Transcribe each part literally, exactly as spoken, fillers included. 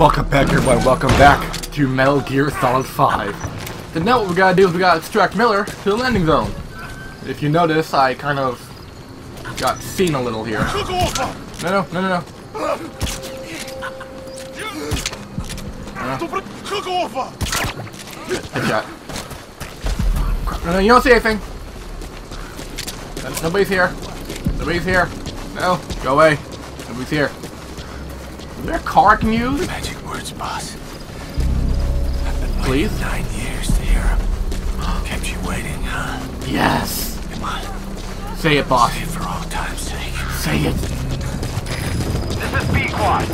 Welcome back, everyone. Welcome back to Metal Gear Solid five. So now what we gotta do is we gotta extract Miller to the landing zone. If you notice, I kind of got seen a little here. No, no, no, no, no. Uh, good shot. No, no, you don't see anything. Nobody's here. Nobody's here. No, go away. Nobody's here. Is there a car I can use? Magic words, boss. I've been waiting nine years to hear them. Kept you waiting, huh? Yes. Come on. Say it, boss. Say it for all time's sake. Say it. This is Pequod.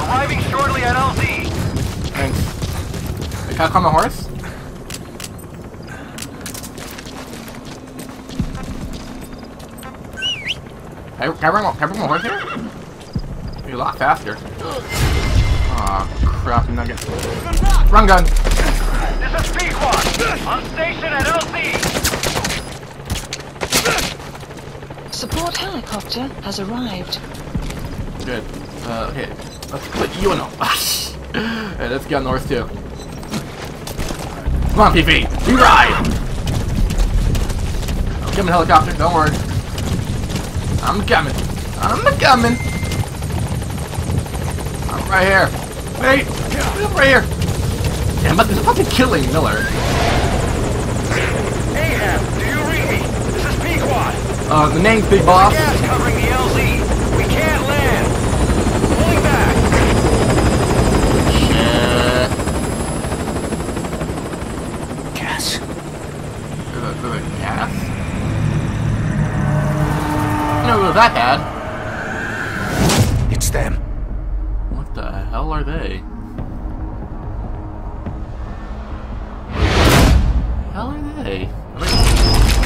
Arriving shortly at L Z. Thanks. Can I climb a horse? Can I, can I bring my horse here? You're a lot faster. Aw, oh, crap, nugget. Run gun! This is Pequod! On station at L C! Support helicopter has arrived. Good. Uh, okay. Let's put you in a... Hey, let's get on the horse too. Come on, P P! You ride! Give him a helicopter, don't worry. I'm coming. I'm coming. I'm right here. Wait. I'm right here. Damn, but there's fucking killing Miller. Ahab, do you read me? This is Pequod. Uh, the name's Big Boss. Gas covering the L Z. We can't land. Pulling back. Shit. Gas. There's a, there's a gas? No, it was that bad. It's them. What the hell are they? The hell are they? Are they...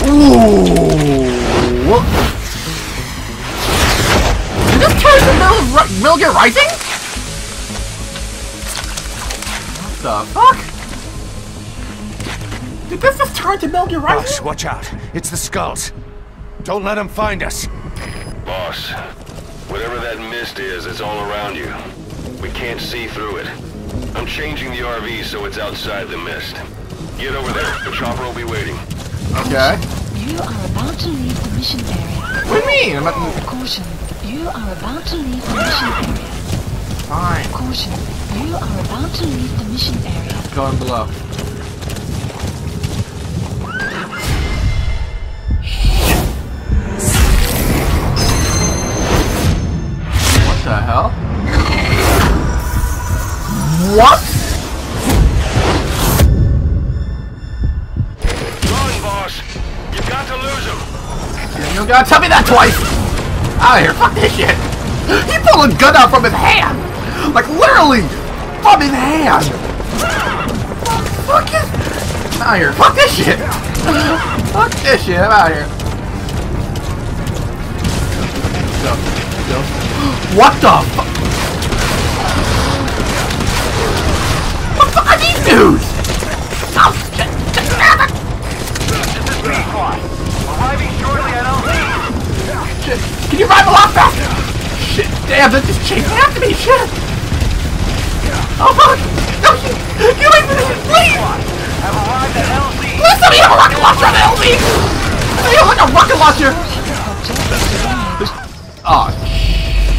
Ooh! What? Did this turn into Metal Gear Rising? What the fuck? Did this just turn to Metal Gear Rising? Boss, watch out! It's the skulls. Don't let them find us. Boss, whatever that mist is, it's all around you. We can't see through it. I'm changing the R V so it's outside the mist. Get over there. The chopper will be waiting. Okay. You are about to leave the mission area. What do you mean? I'm about to... Caution. You are about to leave the mission area. Fine. Caution. You are about to leave the mission area. It's going below. What the hell? What? Run, boss. You got to lose him. You gotta tell me that twice. Out of here. Fuck this shit. He pulled a gun out from his hand. Like, literally. From his hand. Fuck it. Out of here. Fuck this shit. Fuck this shit. I'm out of here. So. What the fuck? What the fuck are these dudes? Oh, shit. This is Pequod. Arriving shortly at L Z. Shit. Can you ride a lot faster? Shit. Damn, they're just chasing after me. Shit. Oh, fuck. No, shit. Get away from this shit, please. I've arrived at L Z. Please let me have a rocket launcher on L Z. Let me have like a rocket launcher. Aw, oh,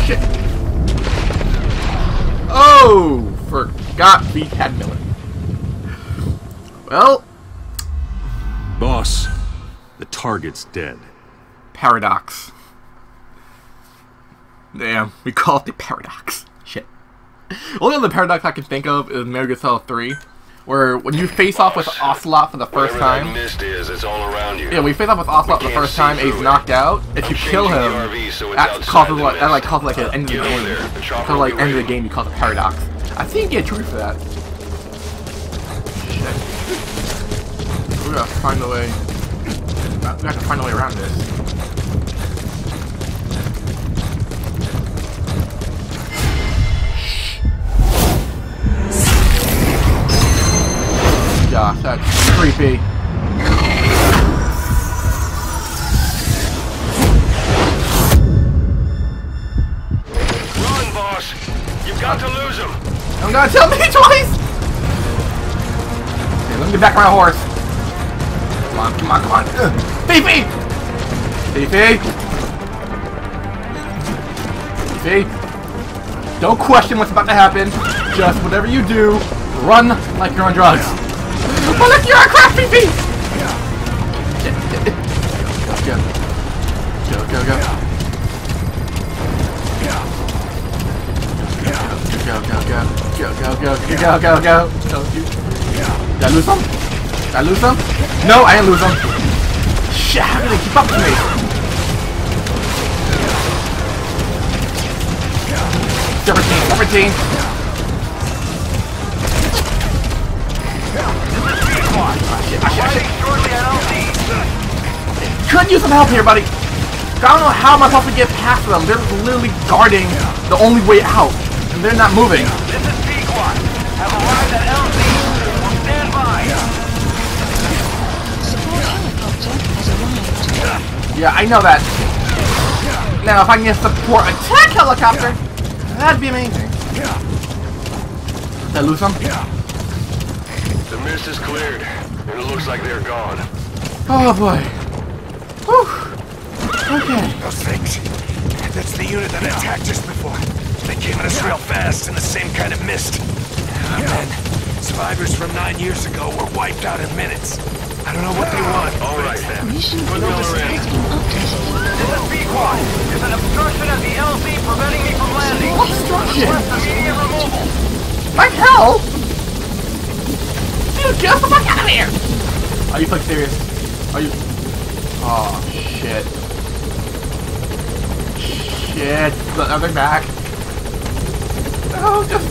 shit. Oh, forgot we had Miller. Well. Boss, the target's dead. Paradox. Damn, we call it the paradox. Shit. Only other paradox I can think of is Metal Gear Solid three, where when you face Boss, off with Ocelot for the first time. That mist is, it's all around you. Yeah, we face off with Ocelot the first time, he's knocked out. If I'm you kill him, R V, so that causes like, that like causes like an end of the game. The so like end of the game you call it a paradox. I think you get true for that. Shit. We gotta find a way. We have to find a way around this. Gosh, that's creepy. Run, boss! You've got to lose him! Don't gotta tell me twice! Okay, let me get back my horse. Come on, come on, come on. Uh, Fifi! Fifi! Fifi! Don't question what's about to happen. Just whatever you do, run like you're on drugs. Yeah. Run like you're on crack, Fifi! Yeah. Go, go, go. Yeah. Go, go, go, go, go, go, go, go, go, go. Did I lose them? Did I lose them? No, I didn't lose them. Shit, how do they keep up with me? seventeen, seventeen. Could use some help here, buddy. I don't know how I'm supposed to get past them. They're literally guarding the only way out. They're not moving. This is Pequod. Have arrived at L Z. Stand by. Support helicopter has arrived. Yeah, I know that. Now, if I can get support attack helicopter, that'd be amazing. Did I lose them? The mist is cleared, and it looks like they're gone. Oh boy. Whew. Okay. Those things. That's the unit that attacked us before. They came at us real fast in the same kind of mist. Oh, man, survivors from nine years ago were wiped out in minutes. I don't know what they want. All right, then. Put Miller in. This is Pequod. There's an obstruction at the L Z preventing me from landing. Obstruction? Immediate removal. Like hell? Dude, get the fuck out of here! Are you fucking serious? Are you? Oh shit. Shit. Are they back? Oh, just...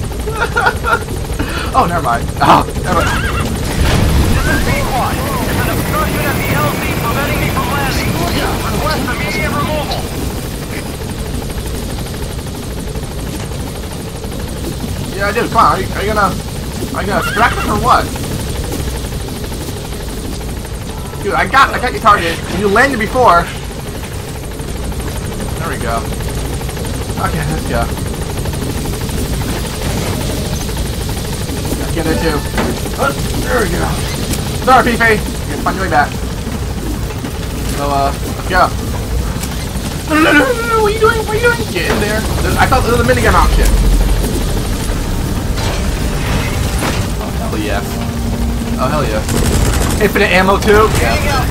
oh, never mind. Oh, never mind. This is Pequod. There's an obstruction at the L Z preventing me from landing. Request immediate removal. Yeah, I did. Come on. Are you, are you gonna... Are you gonna distract them or what? Dude, I got... I got your target. You landed before. There we go. Okay, let's go. Get it too. Oh, there we go. Sorry, Fifi. You can find your way back. So, uh, let's go. No, no, no, no, no, what are you doing? What are you doing? Get in there. There's, I thought there was a minigun option. Oh, hell yes. Oh, hell yes. Infinite ammo, too? Yeah.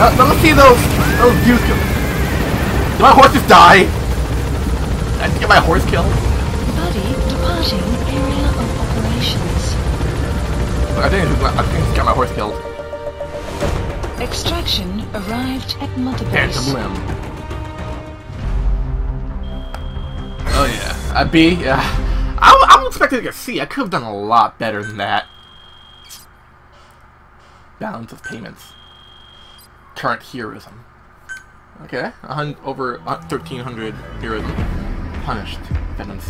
No, no, let's see those, those views kill. Did my horse just die? Did I just get my horse killed? Departing area of operations. I think I think I got my horse killed. Extraction arrived at Mother Base. Phantom limb. Oh yeah, a B. Yeah, I, I'm expecting like a C. I could have done a lot better than that. Balance of payments. Current heroism. Okay, over thirteen hundred heroism. Punished. Venom's.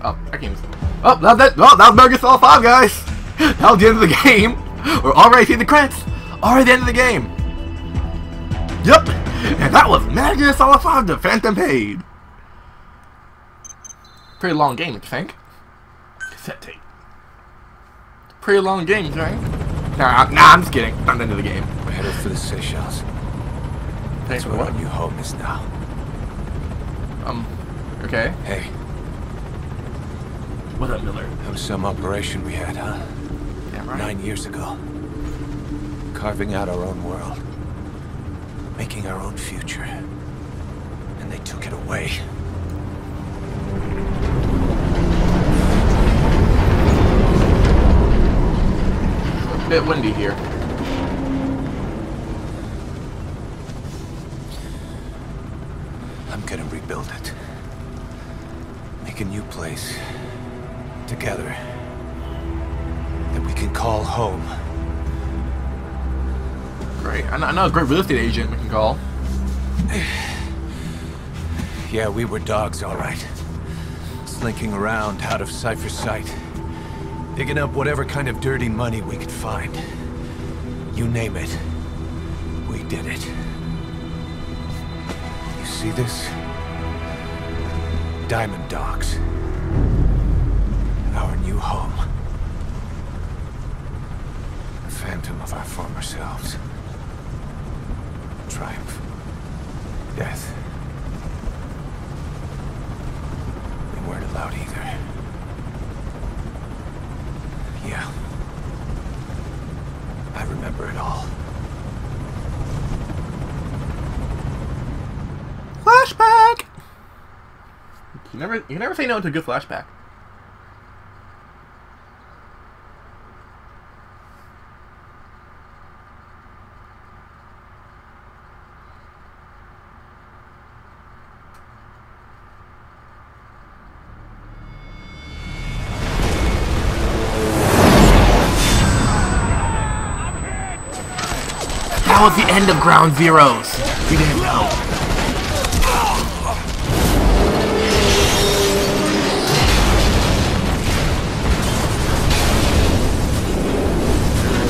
Oh, that game's... Oh, that, that, well, that was Metal Gear Solid five, guys! That was the end of the game! We're already seeing the credits! Already the end of the game! Yup! And that was Metal Gear Solid five: The Phantom Pain! Pretty long game, don't you think? Cassette tape. Pretty long game, right? Nah, nah, I'm just kidding. Not the end of the game. We're headed for the Seychelles. Thanks for what our new home is now. Um, okay. Hey. What up, Miller? That was some operation we had, huh? Damn right. Nine years ago. Carving out our own world. Making our own future. And they took it away. It's a bit windy here. I'm gonna rebuild it. Make a new place. Together, that we can call home. Great. I know, I know a great real estate agent we can call. Yeah, we were dogs, all right. Slinking around out of Cipher's sight. Picking up whatever kind of dirty money we could find. You name it. We did it. You see this? Diamond Dogs. death. They weren't allowed either. Yeah. I remember it all. Flashback! You never, you can never say no to a good flashback. That was the end of Ground Zeroes. We didn't know.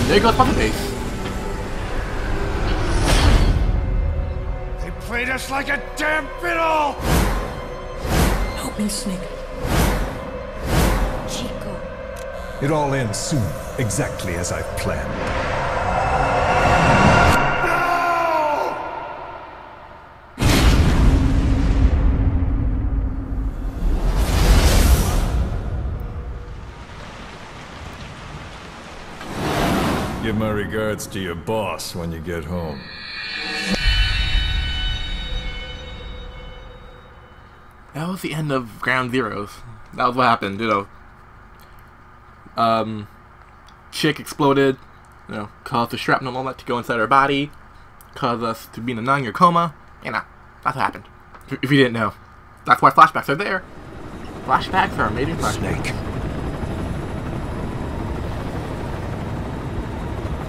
There goes Mother Base. They played us like a damn fiddle! Help me, Snake. Chico. It all ends soon, exactly as I've planned. Give my regards to your boss when you get home. That was the end of Ground Zeroes. That was what happened, you know. Um, chick exploded, you know, caused the shrapnel and all that to go inside her body, caused us to be in a nine year coma. You know, that's what happened. If you didn't know, that's why flashbacks are there. Flashbacks are amazing. Flashbacks. Snake.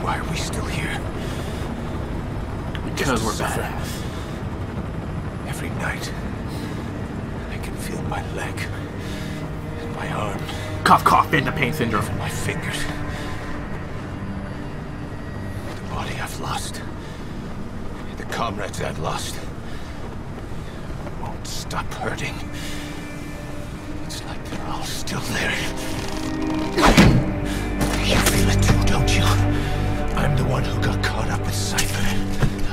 Why are we still here? Because we're badass. Every night, I can feel my leg and my arm. Cough, cough, Phantom Pain syndrome. And my fingers. The body I've lost. The comrades I've lost. Won't stop hurting. It's like they're all still there. You feel it too, don't you? I'm the one who got caught up with Cipher.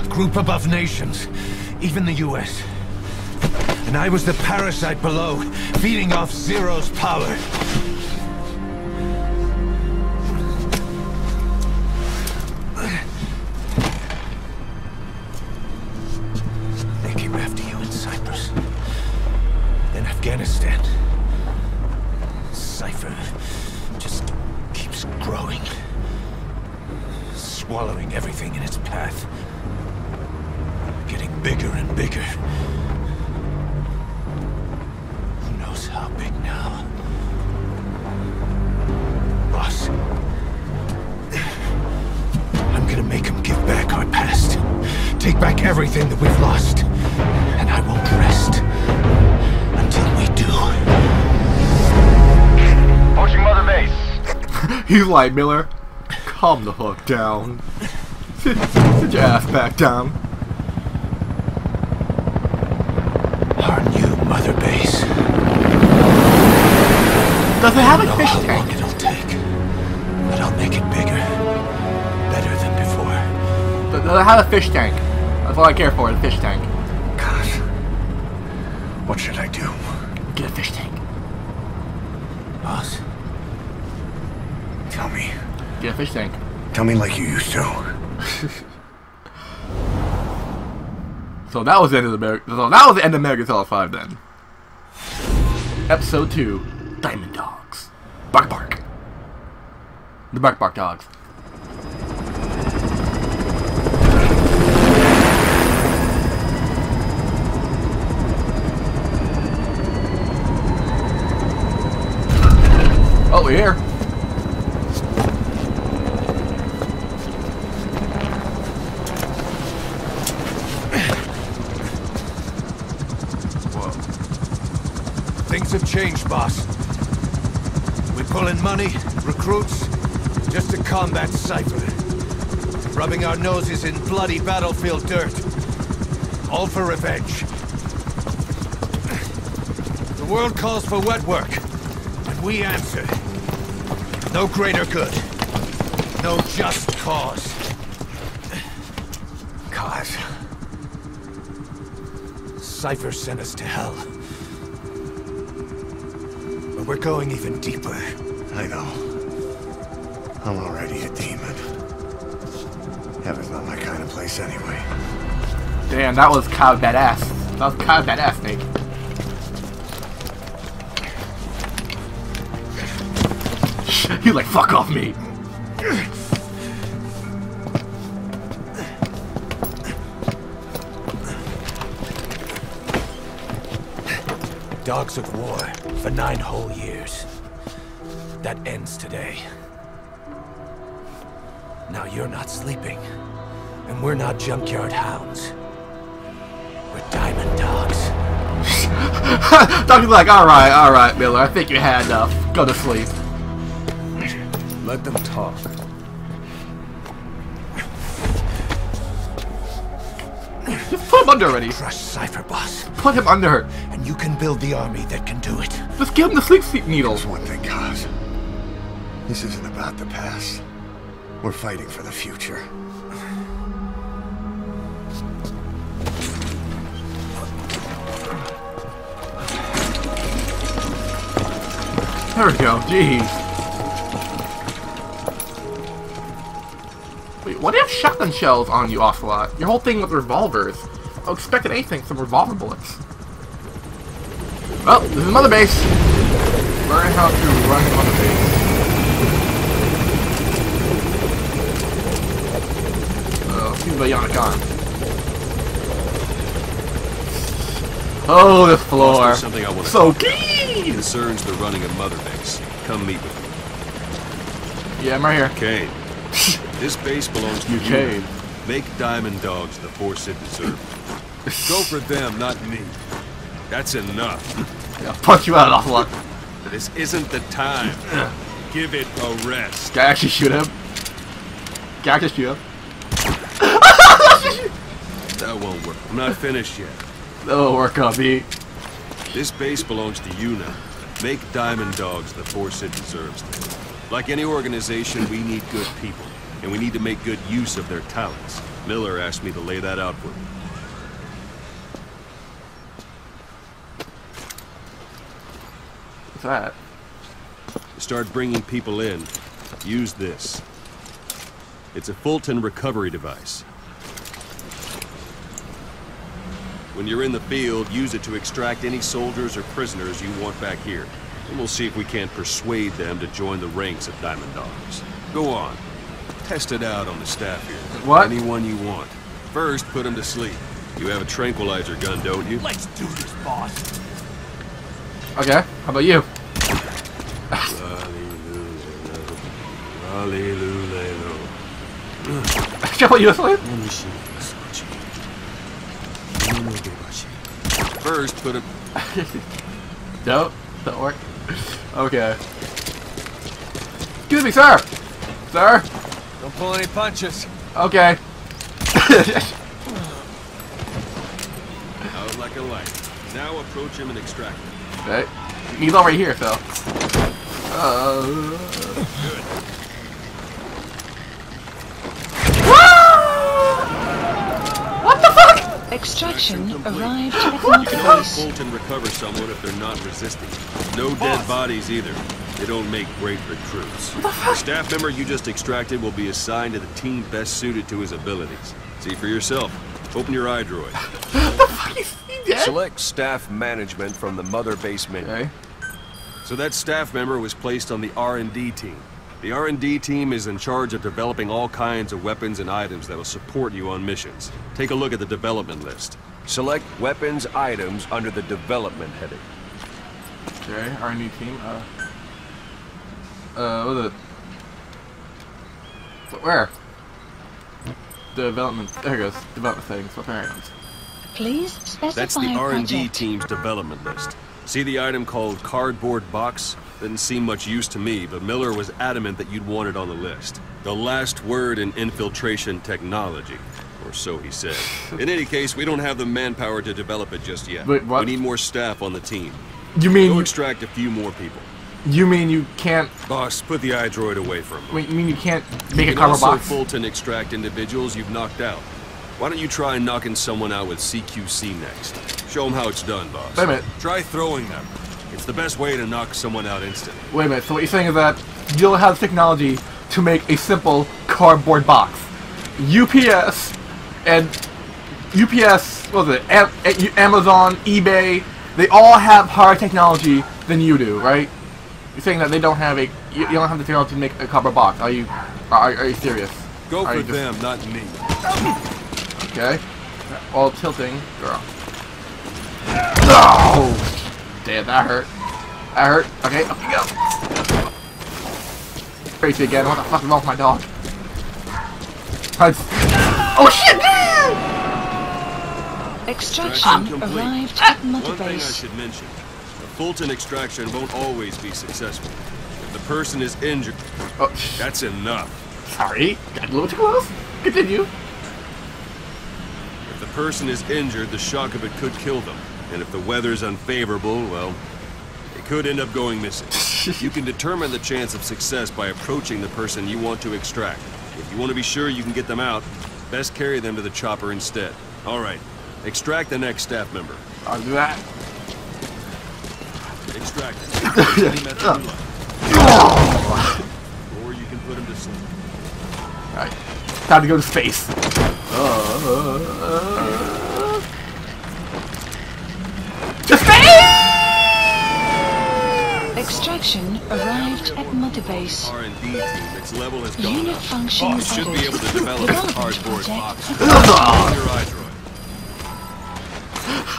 A group above nations, even the U S. And I was the parasite below, feeding off Zero's power. They came after you in Cyprus. Then Afghanistan. Cipher just keeps growing. Swallowing everything in its path. Getting bigger and bigger. Who knows how big now? Boss. I'm gonna make him give back our past. Take back everything that we've lost. And I won't rest until we do. Approaching Mother Base. You lied, Miller. Calm the hook down. Sit, sit your ass back down. Our new Mother Base. Does it have a fish tank? I don't know how long it'll take, but I'll make it bigger, better than before. Does, does it have a fish tank? That's all I care for, a fish tank. God, what should I do? Get a fish tank. Boss, tell me. Get a fish tank. Tell me like you used to. So that was the end of the so that was the end of Metal Gear Solid V then. Episode two, Diamond Dogs. Bark bark. The bark bark dogs. Oh, we're here. Things have changed, boss. We pull in money, recruits, just to combat Cipher. Rubbing our noses in bloody battlefield dirt. All for revenge. The world calls for wet work, and we answer. No greater good. No just cause. Cause? Cipher sent us to hell. But we're going even deeper. I know. I'm already a demon. Heaven's not my kind of place anyway. Damn, that was kind of badass. That was kind of badass, Nick. You like, fuck off me. Dogs of war for nine whole years. That ends today. Now you're not sleeping, and we're not junkyard hounds. We're Diamond Dogs. Don't be like, all right, all right, Miller. I think you had enough. Go to sleep. Let them talk. Just put him under already. Crush Cipher, boss. Put him under her. And you can build the army that can do it. Just give him the sleep sleep needles. There's one thing, Kaz. This isn't about the past. We're fighting for the future. There we go. Jeez. What do you have shotgun shells on you, Ocelot? Your whole thing with revolvers. I expected anything, some revolver bullets. Well, this is Mother Base. Learn how to run Mother Base. Oh, uh, seems like Yannick. Oh, this floor. Something I want so keen! Concerns the running of Mother Base. Come meet with me. Yeah, I'm right here. Okay. This base belongs to you. Make Diamond Dogs the force it deserves. Go for them, not me. That's enough. Yeah, punch you out an awful lot. This isn't the time. Give it a rest. Can I actually shoot him? Can I actually shoot him? That won't work. I'm not finished yet. That won't work on me. This base belongs to you now. Make Diamond Dogs the force it deserves. Like any organization, we need good people. And we need to make good use of their talents. Miller asked me to lay that out for you. What's that? To start bringing people in, use this. It's a Fulton recovery device. When you're in the field, use it to extract any soldiers or prisoners you want back here. And we'll see if we can't persuade them to join the ranks of Diamond Dogs. Go on. Test it out on the staff here. What? Anyone you want. First, put them to sleep. You have a tranquilizer gun, don't you? Let's do this, boss. Okay. How about you? First, put him. Nope. Don't work. Okay. Excuse me, sir. Sir. Don't pull any punches. Okay. Out like a light. Now approach him and extract him. Okay. He's already here, though. Uh... Good. What the fuck? Extraction arrived at the You can only bolt and recover someone if they're not resisting. No Boss. Dead bodies either. They don't make great recruits. The staff member you just extracted will be assigned to the team best suited to his abilities. See for yourself. Open your iDroid. The fuck is he dead? Select staff management from the Mother Base menu. Okay. So that staff member was placed on the R and D team. The R and D team is in charge of developing all kinds of weapons and items that will support you on missions. Take a look at the development list. Select weapons items under the development heading. Okay, R and D team. Uh... Uh, what was it? Where? Development. There it goes. Development settings. What items? Please specify. That's the R and D team's development list. See the item called cardboard box? Didn't seem much use to me, but Miller was adamant that you'd want it on the list. The last word in infiltration technology, or so he said. In any case, we don't have the manpower to develop it just yet. Wait, what? We need more staff on the team. You mean? We'll extract a few more people. You mean you can't... Boss, put the iDroid away from him. Wait, you mean you can't make you a can cardboard box? Fulton extract individuals you've knocked out. Why don't you try knocking someone out with C Q C next? Show them how it's done, boss. Wait a minute. Try throwing them. It's the best way to knock someone out instantly. Wait a minute. So what you're saying is that Jill has technology to make a simple cardboard box. U P S and U P S, what was it? Am Amazon, eBay, they all have higher technology than you do, right? You're saying that they don't have a, you don't have the technology to make a cardboard box. Are you, are, are you serious? Go for them, not me. Okay. All tilting, girl. Oh, damn, that hurt. That hurt. Okay, up you go. Crazy again. What the fuck is wrong with my dog? Oh shit! Extraction complete. Arrived at Mother Base. One thing I should mention, the Fulton extraction won't always be successful. If the person is injured, oh, that's enough. Sorry, got a little too close. Continue. If the person is injured, the shock of it could kill them. And if the weather's unfavorable, well, they could end up going missing. You can determine the chance of success by approaching the person you want to extract. If you want to be sure you can get them out, best carry them to the chopper instead. All right. Extract the next staff member. I'll do that. Extract it. Oh. Or you can put him to sleep. Alright. Time to go to space. Uh, to space! Extraction arrived at Mother Base. R and D team, its level has gone Unit up. function oh, should be able to develop a cardboard box. iDroid.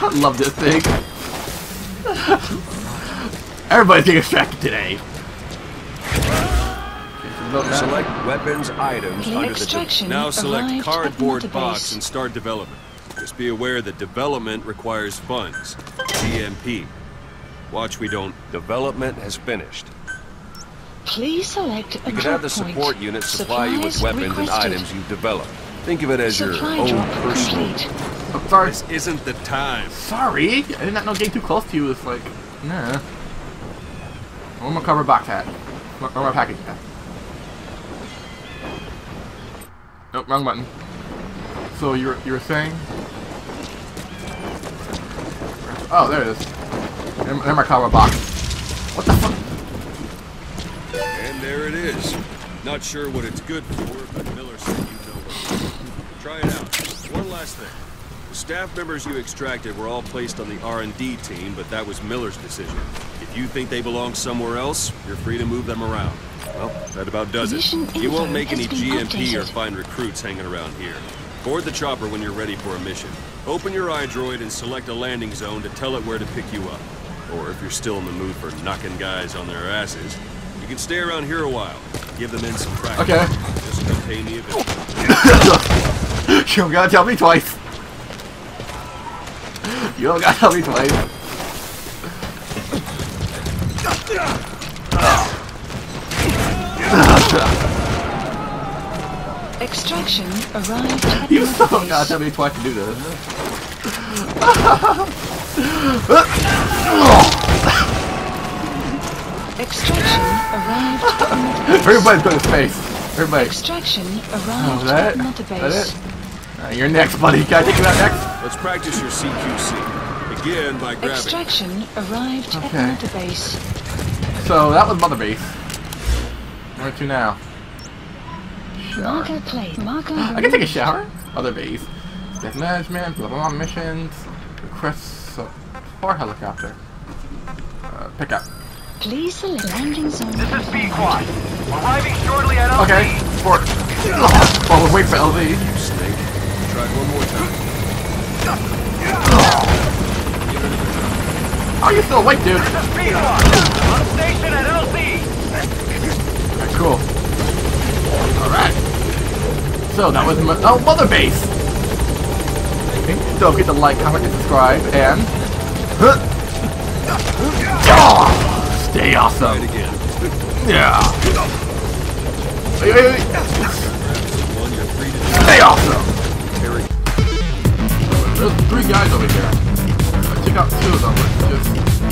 I love this thing. Everybody's getting distracted today. Select weapons items the under the Now select cardboard box and start development. Just be aware that development requires funds. G M P. Watch we don't. Development has finished. Please select a you can have the support point. unit supply Supplies you with weapons requested. and items you've developed. Think of it as Supply your own personal. I'm sorry. This isn't the time. Sorry, I did not know getting too close to you was like, nah. Where my cover box at? Where my package at? Nope, wrong button. So you were, you were saying? Oh, there it is. There, there my cover box. What the fuck? And there it is. Not sure what it's good for, but Miller said you know what. Try it out. One last thing. The staff members you extracted were all placed on the R and D team, but that was Miller's decision. If you think they belong somewhere else, you're free to move them around. Well, that about does it. You won't make any G M P or find recruits hanging around here. Board the chopper when you're ready for a mission. Open your iDroid and select a landing zone to tell it where to pick you up. Or if you're still in the mood for knocking guys on their asses, you can stay around here a while. Give them in some practice. Okay. Just don't pay me a bit. You don't gotta tell me twice. You don't gotta tell me twice. Extraction arrived at You still don't gotta tell me twice to do this. Extraction arrived at Everybody's going to space. Everybody. Extraction arrived oh, that? at Mother Base. That it? Uh, you're next, buddy. Can I take you out next? Let's practice your C Q C. Again by grabbing. Extraction arrived okay. at Mother Base. So that was Mother Base. Where to now? Shower. I can take a shower. Other base. Death management, blah blah blah, missions, request support helicopter. Uh, pick up. Please select landing zone. This is Pequod. Arriving shortly at L Z. Okay, support. Well, we'll wait for L Z. You snake. One more time. Oh, are you still awake, dude? On station at L C. That's cool. All right. So that was my oh Mother Base. Don't forget to like, comment, and subscribe, and oh, stay awesome. Yeah. Wait, wait, wait. Stay awesome. There's three guys over here. I took out two of them. Just